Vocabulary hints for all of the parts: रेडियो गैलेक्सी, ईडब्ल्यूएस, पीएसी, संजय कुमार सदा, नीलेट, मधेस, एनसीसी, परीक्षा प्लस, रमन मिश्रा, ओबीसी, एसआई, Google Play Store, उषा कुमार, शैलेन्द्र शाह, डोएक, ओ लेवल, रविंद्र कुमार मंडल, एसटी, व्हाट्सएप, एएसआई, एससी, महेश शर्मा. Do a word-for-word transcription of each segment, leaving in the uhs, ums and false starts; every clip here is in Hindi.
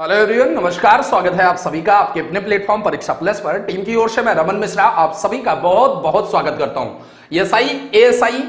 हेलो एवरीवन, नमस्कार। स्वागत है आप सभी का आपके अपने प्लेटफॉर्म परीक्षा प्लस पर। टीम की ओर से मैं रमन मिश्रा आप सभी का बहुत बहुत स्वागत करता हूं। एसआई एएसआई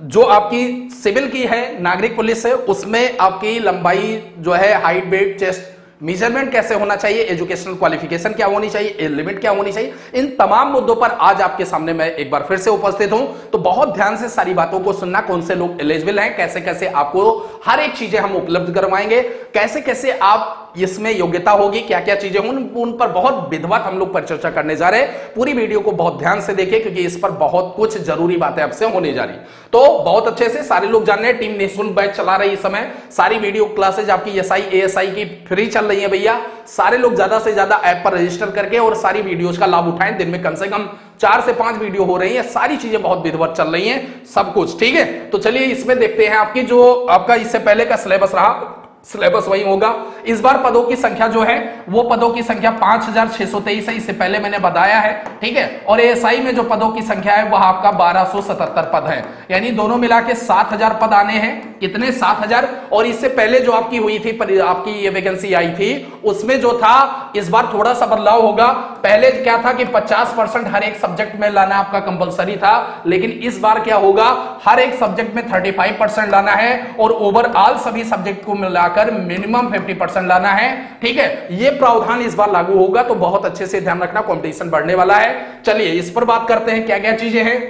जो आपकी सिविल की है, नागरिक पुलिस है, उसमें आपकी लंबाई जो है, हाइट, वेट, चेस्ट मेजरमेंट कैसे होना चाहिए, एजुकेशनल क्वालिफिकेशन क्या होनी चाहिए, लिमिट क्या होनी चाहिए, इन तमाम मुद्दों पर आज आपके सामने मैं एक बार फिर से उपस्थित हूं। तो बहुत ध्यान से सारी बातों को सुनना, कौन से लोग एलिजिबल हैं, कैसे कैसे आपको हर एक चीजें हम उपलब्ध करवाएंगे, कैसे कैसे आप इसमें योग्यता होगी, क्या क्या चीजें हों, उन पर बहुत विधवत हम लोग पर चर्चा करने जा रहे हैं। पूरी वीडियो को बहुत ध्यान से देखें क्योंकि इस पर बहुत कुछ जरूरी बातें आपसे होने जा रही। तो बहुत अच्छे से सारे लोग जान रहे हैं, टीम निःशुल्क बैच चला रही है इस समय। सारी वीडियो क्लासेज आपकी एसआई एएसआई की फ्री चल रही है भैया। सारे लोग ज्यादा से ज्यादा ऐप पर रजिस्टर करके और सारी वीडियोज का लाभ उठाएं। दिन में कम से कम चार से पांच वीडियो हो रही है, सारी चीजें बहुत विधवत चल रही है, सब कुछ ठीक है। तो चलिए इसमें देखते हैं आपकी जो आपका इससे पहले का सिलेबस रहा, सिलेबस वही होगा। इस बार पदों की संख्या जो है वो पदों की संख्या पांच हजार छह सौ तेईस है, इससे पहले मैंने बताया है ठीक है। और एएसआई में जो पदों की संख्या है वह आपका बारह सौ सतहत्तर पद है, यानी दोनों मिला के सात हजार पद आने हैं। कितने? सात हजार। और इससे पहले जो आपकी हुई थी पर, आपकी ये वैकेंसी आई थी उसमें जो था, इस बार थोड़ा सा बदलाव होगा। पहले क्या था कि पचास परसेंट हर एक सब्जेक्ट में लाना आपका कंपल्सरी था, लेकिन इस बार क्या होगा, हर एक सब्जेक्ट में थर्टी फाइव परसेंट लाना है और ओवरऑल सभी सब्जेक्ट को मिला कर मिनिमम पचास परसेंट लाना है ठीक है। ये प्रावधान इस बार लागू होगा, तो बहुत अच्छे से ध्यान रखना, कंपटीशन बढ़ने वाला है। चलिए इस पर बात करते हैं क्या क्या चीजें हैं।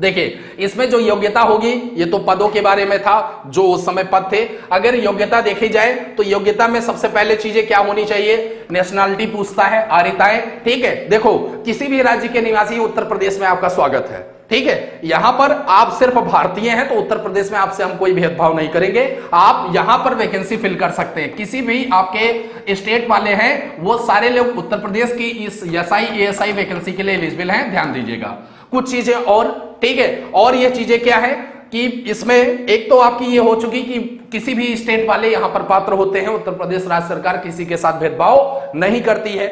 देखिए इसमें जो योग्यता होगी, ये तो पदों के बारे में था जो उस समय पद थे। अगर योग्यता देखी जाए तो योग्यता में सबसे पहले चीजें क्या होनी चाहिए, नेशनैलिटी पूछता है, आर्यताएं ठीक है। देखो किसी भी राज्य के निवासी, उत्तर प्रदेश में आपका स्वागत है ठीक है। यहां पर आप सिर्फ भारतीय हैं तो उत्तर प्रदेश में आपसे हम कोई भेदभाव नहीं करेंगे। आप यहां पर वैकेंसी फिल कर सकते हैं, किसी भी आपके स्टेट वाले हैं वो सारे लोग उत्तर प्रदेश की इस एसआई एएसआई वैकेंसी के लिए एलिजिबल हैं, ध्यान दीजिएगा कुछ चीजें और ठीक है। और ये चीजें क्या है कि इसमें एक तो आपकी ये हो चुकी कि किसी भी स्टेट वाले यहां पर पात्र होते हैं, उत्तर प्रदेश राज्य सरकार किसी के साथ भेदभाव नहीं करती है।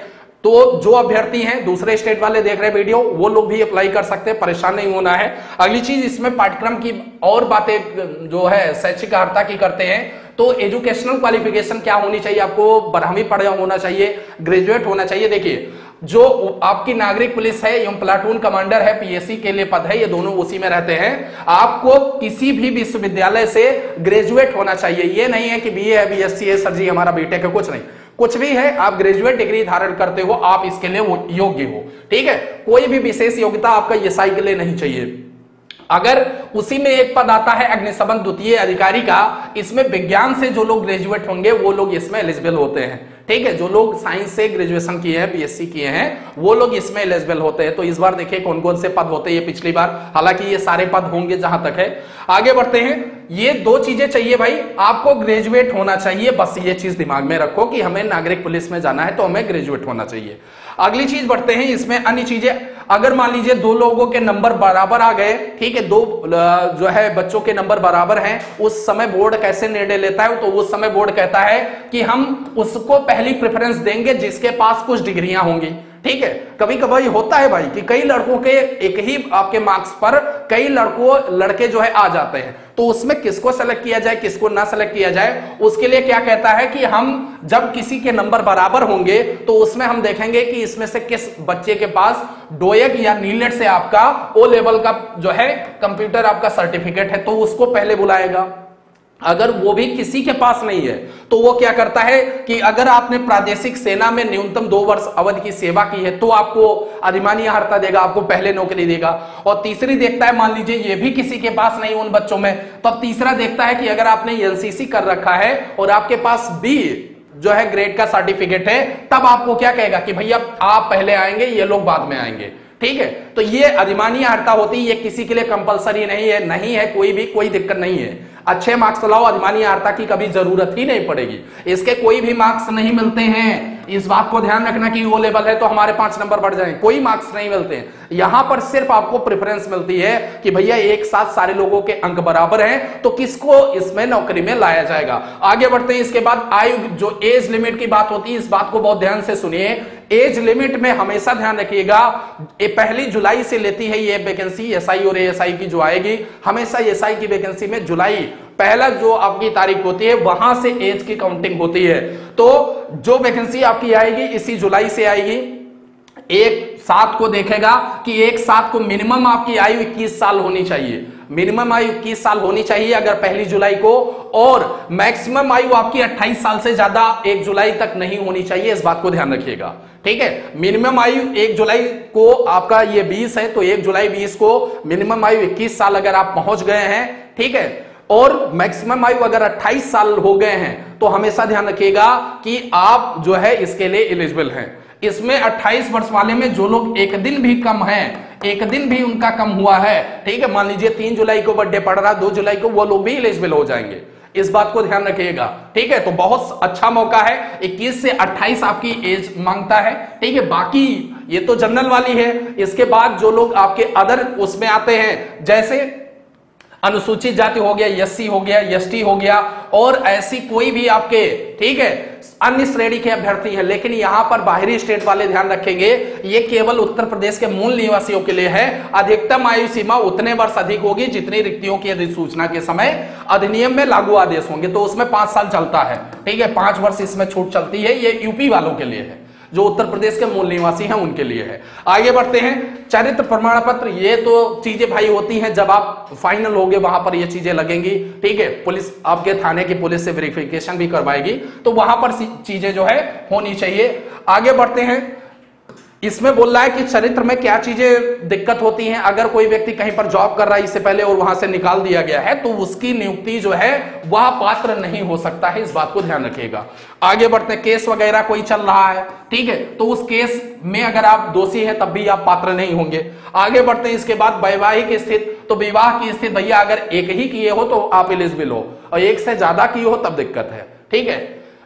तो जो अभ्यर्थी हैं दूसरे स्टेट वाले देख रहे हैं वीडियो, वो लोग भी अप्लाई कर सकते हैं, परेशान नहीं होना है। अगली चीज इसमें पाठ्यक्रम की और बातें जो है शैक्षिक अर्हता की करते हैं, तो एजुकेशनल क्वालिफिकेशन क्या होनी चाहिए, आपको बारहवीं पढ़ा होना चाहिए, ग्रेजुएट होना चाहिए। देखिए जो आपकी नागरिक पुलिस है एवं प्लाटून कमांडर है, पीएसी के लिए पद है, ये दोनों उसी में रहते हैं। आपको किसी भी विश्वविद्यालय से ग्रेजुएट होना चाहिए। ये नहीं है कि बीए है, बीएससी है, सर जी हमारा बीटेक है, कुछ नहीं, कुछ भी है, आप ग्रेजुएट डिग्री धारण करते हो आप इसके लिए योग्य हो ठीक है। कोई भी विशेष योग्यता आपका एसआई के लिए नहीं चाहिए। अगर उसी में एक पद आता है अग्निशमन द्वितीय अधिकारी का, इसमें विज्ञान से जो लोग ग्रेजुएट होंगे वो लोग इसमें एलिजिबल होते हैं ठीक है। जो लोग साइंस से ग्रेजुएशन किए हैं, बीएससी किए हैं, वो लोग इसमें एलिजिबल होते हैं। तो इस बार देखिए कौन कौन से पद होते हैं पिछली बार, हालांकि ये सारे पद होंगे जहां तक है। आगे बढ़ते हैं, ये दो चीजें चाहिए भाई, आपको ग्रेजुएट होना चाहिए, बस ये चीज दिमाग में रखो कि हमें नागरिक पुलिस में जाना है तो हमें ग्रेजुएट होना चाहिए। अगली चीज बढ़ते हैं, इसमें अन्य चीजें, अगर मान लीजिए दो लोगों के नंबर बराबर आ गए ठीक है, दो जो है बच्चों के नंबर बराबर हैं, उस समय बोर्ड कैसे निर्णय लेता है, तो उस समय बोर्ड कहता है कि हम उसको पहली प्रेफरेंस देंगे जिसके पास कुछ डिग्रियां होंगी ठीक है। कभी कभी होता है भाई कि कई लड़कों के एक ही आपके मार्क्स पर कई लड़कों लड़के जो है आ जाते हैं, तो उसमें किसको सेलेक्ट किया जाए किसको ना सेलेक्ट किया जाए, उसके लिए क्या कहता है कि हम जब किसी के नंबर बराबर होंगे तो उसमें हम देखेंगे कि इसमें से किस बच्चे के पास डोएक या नीलेट से आपका ओ लेवल का जो है कंप्यूटर आपका सर्टिफिकेट है, तो उसको पहले बुलाएगा। अगर वो भी किसी के पास नहीं है तो वो क्या करता है कि अगर आपने प्रादेशिक सेना में न्यूनतम दो वर्ष अवधि की सेवा की है तो आपको अधिमानी अर्हता देगा, आपको पहले नौकरी देगा। और तीसरी देखता है, मान लीजिए ये भी किसी के पास नहीं उन बच्चों में, तो अब तीसरा देखता है कि अगर आपने एनसीसी कर रखा है और आपके पास बी जो है ग्रेड का सर्टिफिकेट है, तब आपको क्या कहेगा कि भैया आप पहले आएंगे, ये लोग बाद में आएंगे ठीक है। तो ये अधिमानी अर्हता होती है, ये किसी के लिए कंपलसरी नहीं है, नहीं है कोई भी, कोई दिक्कत नहीं है। अच्छे मार्क्स लाओ, अधिमानी अर्हता की कभी जरूरत ही नहीं पड़ेगी, इसके कोई भी मार्क्स नहीं मिलते हैं। इस बात को ध्यान रखना कि ओ लेवल है तो हमारे पांच नंबर बढ़ जाएंगे, कोई मार्क्स नहीं मिलते हैं। यहां पर सिर्फ आपको प्रेफरेंस मिलती है कि भैया एक साथ सारे लोगों के अंक बराबर हैं तो किसको इसमें नौकरी में लाया जाएगा। आगे बढ़ते हैं, इसके बाद आयु जो एज लिमिट की बात होती है, इस बात को बहुत ध्यान से सुनिए। एज लिमिट में हमेशा ध्यान रखिएगा, पहली जुलाई से लेती है ये वैकेंसी एसआई और एएसआई की जो आएगी, हमेशा एसआई की वैकेंसी में जुलाई पहला जो आपकी तारीख होती है वहां से एज की काउंटिंग होती है। तो जो वैकेंसी आपकी आएगी इसी जुलाई से आएगी। एक सात को देखेगा कि एक सात को मिनिमम आपकी आयु इक्कीस साल होनी चाहिए, मिनिमम आयु इक्कीस साल होनी चाहिए अगर पहली जुलाई को, और मैक्सिमम आयु आपकी अट्ठाईस साल से ज्यादा एक जुलाई तक नहीं होनी चाहिए, इस बात को ध्यान रखिएगा। ठीक है, मिनिमम आयु एक जुलाई को आपका ये बीस है, तो एक जुलाई बीस को मिनिमम आयु इक्कीस साल अगर आप पहुंच गए हैं, ठीक है, और मैक्सिमम आयु अगर अट्ठाईस साल हो गए हैं तो हमेशा ध्यान रखिएगा कि आप जो है इसके लिए एलिजिबल हैं। इसमें अट्ठाईस वर्ष वाले में जो लोग एक दिन भी कम हैं, एक दिन भी उनका कम हुआ है, ठीक है, मान लीजिए तीन जुलाई को बर्थडे पड़ रहा है, दो जुलाई को, वो लोग भी एलिजिबल हो जाएंगे, इस बात को ध्यान रखिएगा। ठीक है, तो बहुत अच्छा मौका है। इक्कीस से अट्ठाईस आपकी एज मांगता है, ठीक है। बाकी ये तो जनरल वाली है, इसके बाद जो लोग आपके अदर उसमें आते हैं जैसे अनुसूचित जाति हो गया, एससी हो गया, एसटी हो गया, और ऐसी कोई भी आपके, ठीक है, अन्य श्रेणी के अभ्यर्थी हैं, लेकिन यहां पर बाहरी स्टेट वाले ध्यान रखेंगे, ये केवल उत्तर प्रदेश के मूल निवासियों के लिए है। अधिकतम आयु सीमा उतने वर्ष अधिक होगी जितनी रिक्तियों की अधिसूचना के समय अधिनियम में लागू आदेश होंगे, तो उसमें पांच साल चलता है, ठीक है, पांच वर्ष इसमें छूट चलती है। ये यूपी वालों के लिए है, जो उत्तर प्रदेश के मूल निवासी हैं उनके लिए है। आगे बढ़ते हैं, चरित्र प्रमाण पत्र, ये तो चीजें भाई होती हैं जब आप फाइनल होगे वहां पर ये चीजें लगेंगी, ठीक है, पुलिस आपके थाने की पुलिस से वेरिफिकेशन भी करवाएगी, तो वहां पर चीजें जो है होनी चाहिए। आगे बढ़ते हैं, इसमें बोल रहा है कि चरित्र में क्या चीजें दिक्कत होती हैं। अगर कोई व्यक्ति कहीं पर जॉब कर रहा है इससे पहले और वहां से निकाल दिया गया है तो उसकी नियुक्ति जो है वह पात्र नहीं हो सकता है, इस बात को ध्यान रखिएगा। आगे बढ़ते हैं, केस वगैरह कोई चल रहा है, ठीक है, तो उस केस में अगर आप दोषी है तब भी आप पात्र नहीं होंगे। आगे बढ़ते हैं, इसके बाद वैवाहिक स्थिति, तो विवाह की स्थिति भैया अगर एक ही किए हो तो आप एलिजिबल हो, और एक से ज्यादा किए हो तब दिक्कत है, ठीक है।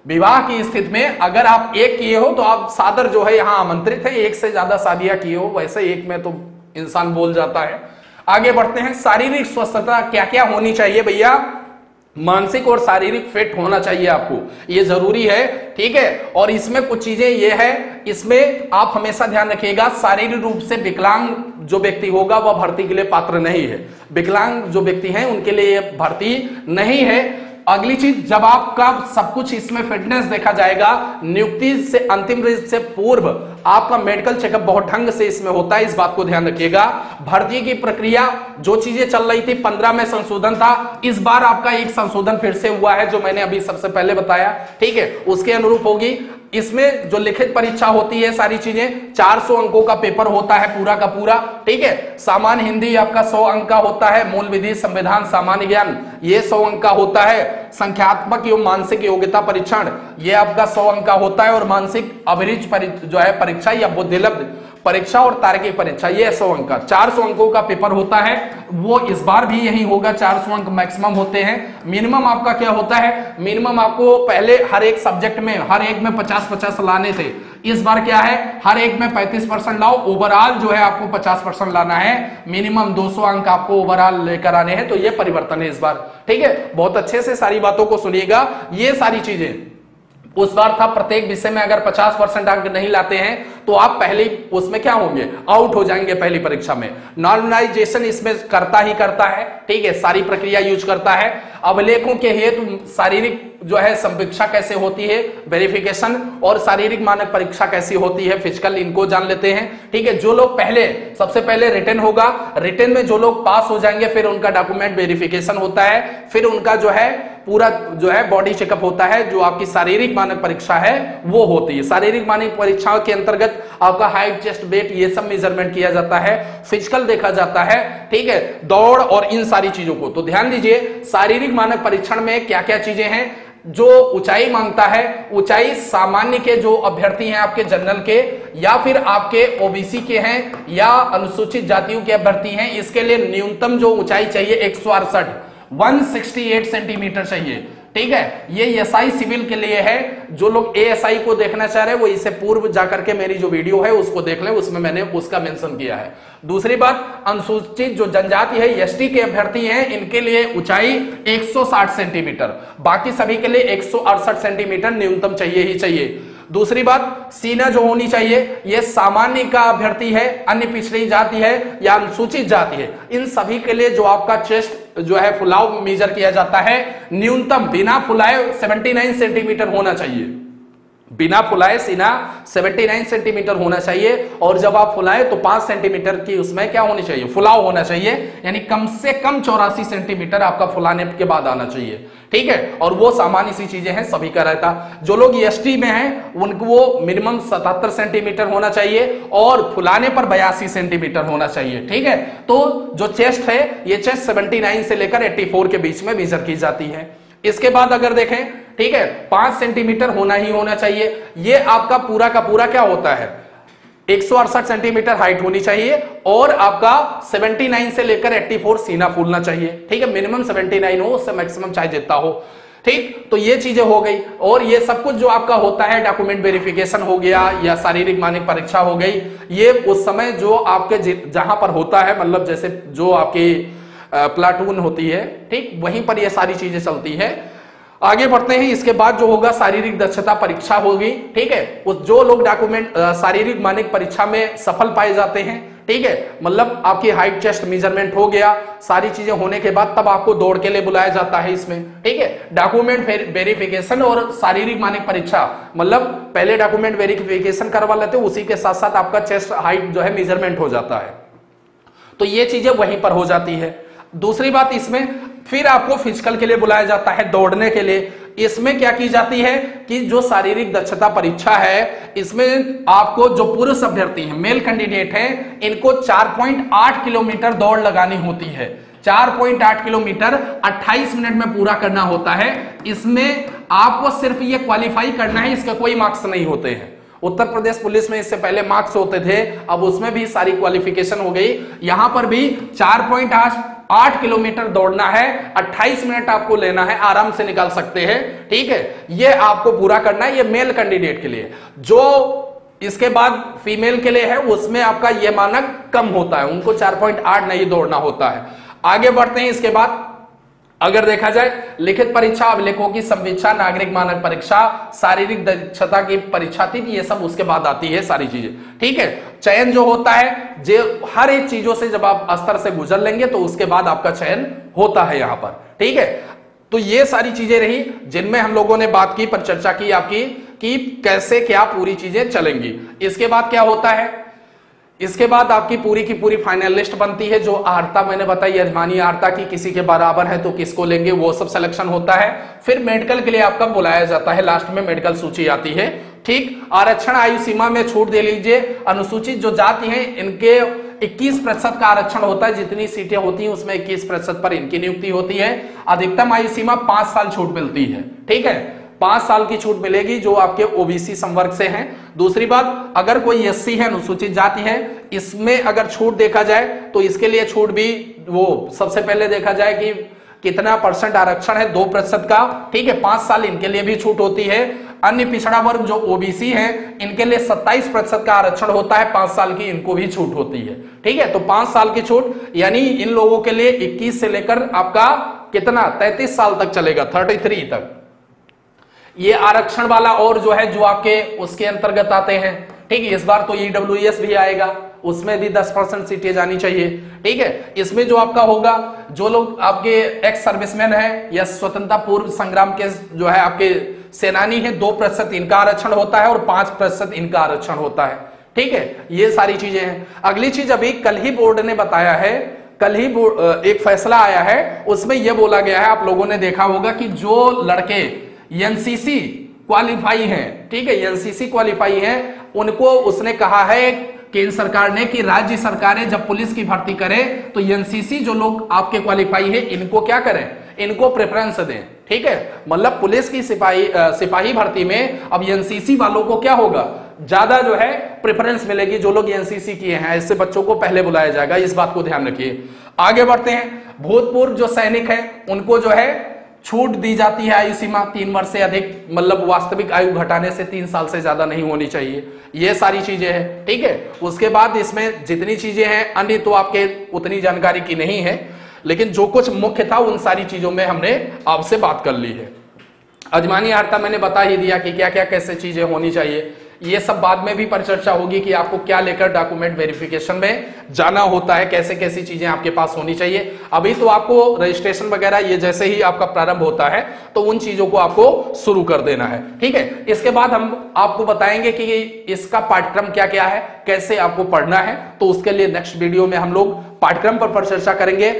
विवाह की स्थिति में अगर आप एक किए हो तो आप सादर जो है यहाँ आमंत्रित है, एक से ज्यादा शादियां किए हो, वैसे एक में तो इंसान बोल जाता है। आगे बढ़ते हैं, शारीरिक स्वस्थता क्या क्या होनी चाहिए भैया, मानसिक और शारीरिक फिट होना चाहिए आपको, ये जरूरी है, ठीक है। और इसमें कुछ चीजें ये है, इसमें आप हमेशा ध्यान रखिएगा, शारीरिक रूप से विकलांग जो व्यक्ति होगा वह भर्ती के लिए पात्र नहीं है, विकलांग जो व्यक्ति है उनके लिए भर्ती नहीं है। अगली चीज, जब आपका सब कुछ इसमें फिटनेस देखा जाएगा, नियुक्ति से अंतिम तारीख से पूर्व आपका मेडिकल चेकअप बहुत ढंग से इसमें होता है, इस बात को ध्यान रखिएगा। भर्ती की प्रक्रिया जो चीजें चल रही थी, पंद्रह में संशोधन था, इस बार आपका एक संशोधन फिर से हुआ है जो मैंने अभी सबसे पहले बताया, ठीक है, उसके अनुरूप होगी। इसमें जो लिखित परीक्षा होती है सारी चीजें चार सौ अंकों का पेपर होता है पूरा का पूरा, ठीक है। सामान्य हिंदी आपका सौ अंक का होता है, मूल विधि संविधान सामान्य ज्ञान ये सौ अंक का होता है, संख्यात्मक एवं मानसिक योग्यता परीक्षण ये आपका सौ अंक का होता है, और मानसिक अभिरुचि जो है परीक्षा या बुद्धिलब्ध परीक्षा और तार्किक परीक्षा ये सौ अंक का, चार सौ अंकों का पेपर होता है, वो इस बार भी यही होगा, चार सौ अंक मैक्सिमम होते हैं। मिनिमम आपका क्या होता है, मिनिमम आपको पहले हर एक सब्जेक्ट में हर एक में पचास पचास लाने थे, इस बार क्या है हर एक में पैंतीस परसेंट लाओ, ओवरऑल जो है आपको पचास परसेंट लाना है, मिनिमम दो सौ अंक आपको ओवरऑल लेकर आने हैं, तो ये परिवर्तन है इस बार, ठीक है। बहुत अच्छे से सारी बातों को सुनिएगा, ये सारी चीजें उस बार था प्रत्येक विषय में अगर पचास परसेंट अंक नहीं लाते हैं तो आप पहले उसमें क्या होंगे, आउट हो जाएंगे पहली परीक्षा में। नॉर्मलाइजेशन इसमें करता ही करता है, ठीक है, सारी प्रक्रिया यूज करता है। अभिलेखों के हेतु शारीरिक जो है संपरीक्षा कैसे होती है, वेरिफिकेशन और शारीरिक मानक परीक्षा कैसी होती है फिजिकल, इनको जान लेते हैं, ठीक है। जो लोग पहले सबसे पहले रिटर्न होगा, रिटर्न में जो लोग पास हो जाएंगे फिर उनका डॉक्यूमेंट वेरिफिकेशन होता है, फिर उनका जो है पूरा जो है बॉडी चेकअप होता है, जो आपकी शारीरिक मानक परीक्षा है वो होती है। शारीरिक मानक परीक्षाओं के अंतर्गत आपका हाइट, चेस्ट, वेट ये सब मेजरमेंट किया जाता है, फिजिकल देखा जाता है, ठीक है, दौड़ और इन सारी चीजों को, तो ध्यान दीजिए शारीरिक मानक परीक्षण में क्या क्या चीजें हैं। जो ऊंचाई मांगता है, ऊंचाई सामान्य के जो अभ्यर्थी हैं आपके जनरल के या फिर आपके ओबीसी के हैं या अनुसूचित जातियों के अभ्यर्थी हैं, इसके लिए न्यूनतम जो ऊंचाई चाहिए एक सौ अड़सठ एक सौ अड़सठ सेंटीमीटर चाहिए, ठीक है। ये एसआई सिविल के लिए है, जो लोग एएसआई को देखना चाह रहे हैं वो इससे पूर्व जाकर के मेरी जो वीडियो है उसको देख लें, उसमें मैंने उसका मेंशन किया है। दूसरी बात, अनुसूचित जो जनजाति है एसटी के अभ्यर्थी हैं, इनके लिए ऊंचाई एक सौ साठ सेंटीमीटर, बाकी सभी के लिए एक सौ अड़सठ सेंटीमीटर न्यूनतम चाहिए ही चाहिए। दूसरी बात, सीना जो होनी चाहिए यह सामान्य का अभ्यर्थी है, अन्य पिछड़ी जाति है या अनुसूचित जाति है, इन सभी के लिए जो आपका चेस्ट जो है फुलाव मेजर किया जाता है, न्यूनतम बिना फुलाए उन्यासी सेंटीमीटर होना चाहिए। बिना फुलाए सीना उन्यासी सेंटीमीटर होना चाहिए, और जब आप फुलाए तो पांच सेंटीमीटर की उसमें क्या होनी चाहिए, फुलाव होना चाहिए, यानी कम से कम चौरासी सेंटीमीटर आपका फुलाने के बाद आना चाहिए, ठीक है। और वो सामान्य सी चीजें हैं, सभी का रहता। जो लोग एसटी में हैं उनको वो मिनिमम सतहत्तर सेंटीमीटर होना चाहिए और फुलाने पर बयासी सेंटीमीटर होना चाहिए, ठीक है। तो जो चेस्ट है ये चेस्ट उन्यासी से लेकर चौरासी के बीच में मेजर की जाती है। इसके बाद अगर देखें, ठीक है, पांच सेंटीमीटर होना ही होना चाहिए। ये आपका पूरा का पूरा क्या होता है, एक सौ अड़सठ सेंटीमीटर हाइट होनी चाहिए और आपका उन्यासी से लेकर चौरासी सीना फूलना चाहिए, ठीक है। मिनिमम उन्यासी हो, उससे मैक्सिमम चाहे जितना हो, ठीक। तो ये चीजें हो गई, और ये सब कुछ जो आपका होता है, डॉक्यूमेंट वेरिफिकेशन हो गया या शारीरिक मानक परीक्षा हो गई, ये उस समय जो आपके जहां पर होता है, मतलब जैसे जो आपकी प्लाटून होती है, ठीक, वहीं पर यह सारी चीजें चलती है। आगे बढ़ते हैं। इसके बाद जो होगा शारीरिक दक्षता परीक्षा होगी, ठीक है। उस जो लोग डॉक्यूमेंट शारीरिक मानक परीक्षा में सफल पाए जाते हैं, ठीक है, मतलब आपकी हाइट चेस्ट मेजरमेंट हो गया, सारी चीजें होने के बाद तब आपको दौड़ के लिए बुलाया जाता है इसमें, ठीक है। डॉक्यूमेंट वेरिफिकेशन और शारीरिक मानक परीक्षा, मतलब पहले डॉक्यूमेंट वेरिफिकेशन करवा लेते हैं, उसी के साथ साथ आपका चेस्ट हाइट जो है मेजरमेंट हो जाता है, तो ये चीजें वहीं पर हो जाती है। दूसरी बात, इसमें फिर आपको फिजिकल के लिए बुलाया जाता है, दौड़ने के लिए। इसमें क्या की जाती है कि जो शारीरिक दक्षता परीक्षा है, इसमें आपको जो पुरुष अभ्यर्थी हैं, मेल कैंडिडेट हैं, इनको चार पॉइंट आठ किलोमीटर दौड़ लगानी होती है। चार पॉइंट आठ किलोमीटर अट्ठाईस मिनट में पूरा करना होता है। इसमें आपको सिर्फ ये क्वालिफाई करना है, इसके कोई मार्क्स नहीं होते हैं। उत्तर प्रदेश पुलिस में इससे पहले मार्क्स होते थे, अब उसमें भी सारी क्वालिफिकेशन हो गई। यहां पर भी चार पॉइंट आठ किलोमीटर दौड़ना है, अट्ठाईस मिनट आपको लेना है, आराम से निकाल सकते हैं, ठीक है। ये आपको पूरा करना है, ये मेल कैंडिडेट के लिए। जो इसके बाद फीमेल के लिए है, उसमें आपका ये मानक कम होता है, उनको चार पॉइंट आठ नहीं दौड़ना होता है। आगे बढ़ते हैं। इसके बाद अगर देखा जाए, लिखित परीक्षा, अभिलेखों की संवीक्षा, नागरिक मानक परीक्षा, शारीरिक दक्षता की परीक्षा थी, ये सब उसके बाद आती है सारी चीजें, ठीक है। चयन जो होता है, जो हर एक चीजों से जब आप स्तर से गुजर लेंगे तो उसके बाद आपका चयन होता है यहां पर, ठीक है। तो ये सारी चीजें रही जिनमें हम लोगों ने बात की, पर चर्चा की आपकी कि कैसे क्या पूरी चीजें चलेंगी। इसके बाद क्या होता है, इसके बाद आपकी पूरी की पूरी फाइनल लिस्ट बनती है। जो आर्ता मैंने बताई, अजमानी आर्ता की किसी के बराबर है तो किसको लेंगे, वो सब सिलेक्शन होता है। फिर मेडिकल के लिए आपका बुलाया जाता है, लास्ट में मेडिकल सूची आती है, ठीक। आरक्षण आयु सीमा में छूट दे लीजिए, अनुसूचित जो जाति है इनके इक्कीस प्रतिशत का आरक्षण होता है, जितनी सीटें होती हैं उसमें इक्कीस प्रतिशत पर इनकी नियुक्ति होती है। अधिकतम आयु सीमा पांच साल छूट मिलती है, ठीक है, पांच साल की छूट मिलेगी जो आपके ओबीसी संवर्ग से हैं। दूसरी बात, अगर कोई एससी है, अनुसूचित जाति है, इसमें अगर छूट देखा जाए तो इसके लिए छूट भी वो सबसे पहले देखा जाए कि कितना परसेंट आरक्षण है, दो प्रतिशत का, ठीक है, पांच साल इनके लिए भी छूट होती है। अन्य पिछड़ा वर्ग जो ओबीसी है, इनके लिए सत्ताईस प्रतिशत का आरक्षण होता है, पांच साल की इनको भी छूट होती है, ठीक है। तो पांच साल की छूट, यानी इन लोगों के लिए इक्कीस से लेकर आपका कितना तैतीस साल तक चलेगा, थर्टी थ्री तक ये आरक्षण वाला। और जो है जो आपके उसके अंतर्गत आते हैं, ठीक है, इस बार तो ईडब्ल्यूएस भी आएगा, उसमें भी दस परसेंट सीटें जानी चाहिए, ठीक है। इसमें जो आपका होगा, जो लोग आपके एक्स सर्विसमैन है या स्वतंत्रता पूर्व संग्राम के जो है आपके सेनानी है, दो प्रतिशत इनका आरक्षण होता है और पांच प्रतिशत इनका आरक्षण होता है, ठीक है। ये सारी चीजें हैं। अगली चीज, अभी कल ही बोर्ड ने बताया है, कल ही एक फैसला आया है, उसमें यह बोला गया है, आप लोगों ने देखा होगा कि जो लड़के एनसीसी क्वालिफाई हैं, ठीक है, एनसीसी क्वालिफाई हैं, उनको उसने कहा है केंद्र सरकार ने कि राज्य सरकारें जब पुलिस की भर्ती करें तो एनसीसी जो लोग आपके क्वालिफाई है इनको क्या करें, इनको प्रेफरेंस दें, ठीक है। मतलब पुलिस की सिपाही सिपाही भर्ती में अब एनसीसी वालों को क्या होगा, ज्यादा जो है प्रेफरेंस मिलेगी, जो लोग एनसीसी किए हैं, ऐसे बच्चों को पहले बुलाया जाएगा, इस बात को ध्यान रखिए। आगे बढ़ते हैं। भूतपूर्व जो सैनिक है उनको जो है छूट दी जाती है, आयु सीमा तीन वर्ष से अधिक, मतलब वास्तविक आयु घटाने से तीन साल से ज्यादा नहीं होनी चाहिए, ये सारी चीजें हैं, ठीक है। उसके बाद इसमें जितनी चीजें हैं, अन्य तो आपके उतनी जानकारी की नहीं है, लेकिन जो कुछ मुख्य था उन सारी चीजों में हमने आपसे बात कर ली है। अजमानी आर्ता मैंने बता ही दिया कि क्या क्या कैसे चीजें होनी चाहिए, ये सब बाद में भी परिचर्चा होगी कि आपको क्या लेकर डॉक्यूमेंट वेरिफिकेशन में जाना होता है, कैसे कैसी चीजें आपके पास होनी चाहिए। अभी तो आपको रजिस्ट्रेशन वगैरह ये जैसे ही आपका प्रारंभ होता है तो उन चीजों को आपको शुरू कर देना है, ठीक है। इसके बाद हम आपको बताएंगे कि इसका पाठ्यक्रम क्या क्या है, कैसे आपको पढ़ना है, तो उसके लिए नेक्स्ट वीडियो में हम लोग पाठ्यक्रम पर परिचर्चा करेंगे।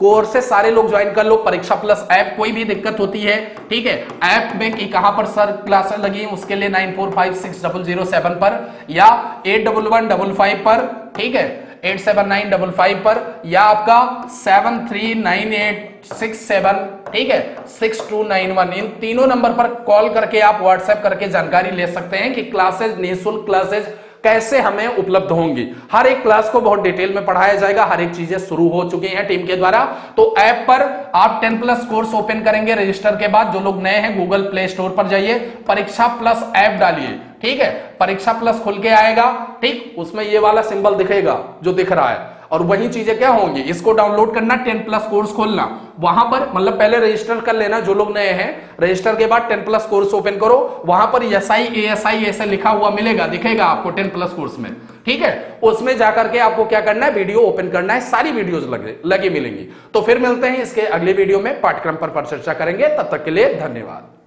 कोर्स से सारे लोग ज्वाइन कर लो, परीक्षा प्लस ऐप कोई भी दिक्कत होती है, ठीक है, ऐप में कि कहां पर सर क्लासेस लगी उसके लिए nine four five six zero zero seven पर या eight one one five five पर, ठीक है, eight seven nine five five पर या आपका seven three nine eight six seven, ठीक है, सिक्स टू नाइन वन, इन तीनों नंबर पर कॉल करके आप व्हाट्सएप करके जानकारी ले सकते हैं कि क्लासेज, निःशुल्क क्लासेज कैसे हमें उपलब्ध होंगी। हर एक क्लास को बहुत डिटेल में पढ़ाया जाएगा, हर एक चीजें शुरू हो चुकी हैं टीम के द्वारा। तो ऐप पर आप टेन प्लस कोर्स ओपन करेंगे रजिस्टर के बाद। जो लोग नए हैं गूगल प्ले स्टोर पर जाइए, परीक्षा प्लस ऐप डालिए, ठीक है, परीक्षा प्लस खुल के आएगा, ठीक, उसमें ये वाला सिंबल दिखेगा जो दिख रहा है, और वही चीजें क्या होंगी, इसको डाउनलोड करना, टेन प्लस कोर्स खोलना, वहां पर मतलब पहले रजिस्टर कर लेना। जो लोग नए हैं रजिस्टर के बाद टेन प्लस कोर्स ओपन करो, वहां पर एसआई एएसआई ऐसे लिखा हुआ मिलेगा, दिखेगा आपको टेन प्लस कोर्स में, ठीक है, उसमें जाकर के आपको क्या करना है, वीडियो ओपन करना है, सारी वीडियोस लगे लगी मिलेंगी। तो फिर मिलते हैं इसके अगले वीडियो में, पाठ्यक्रम पर चर्चा करेंगे, तब तक के लिए धन्यवाद।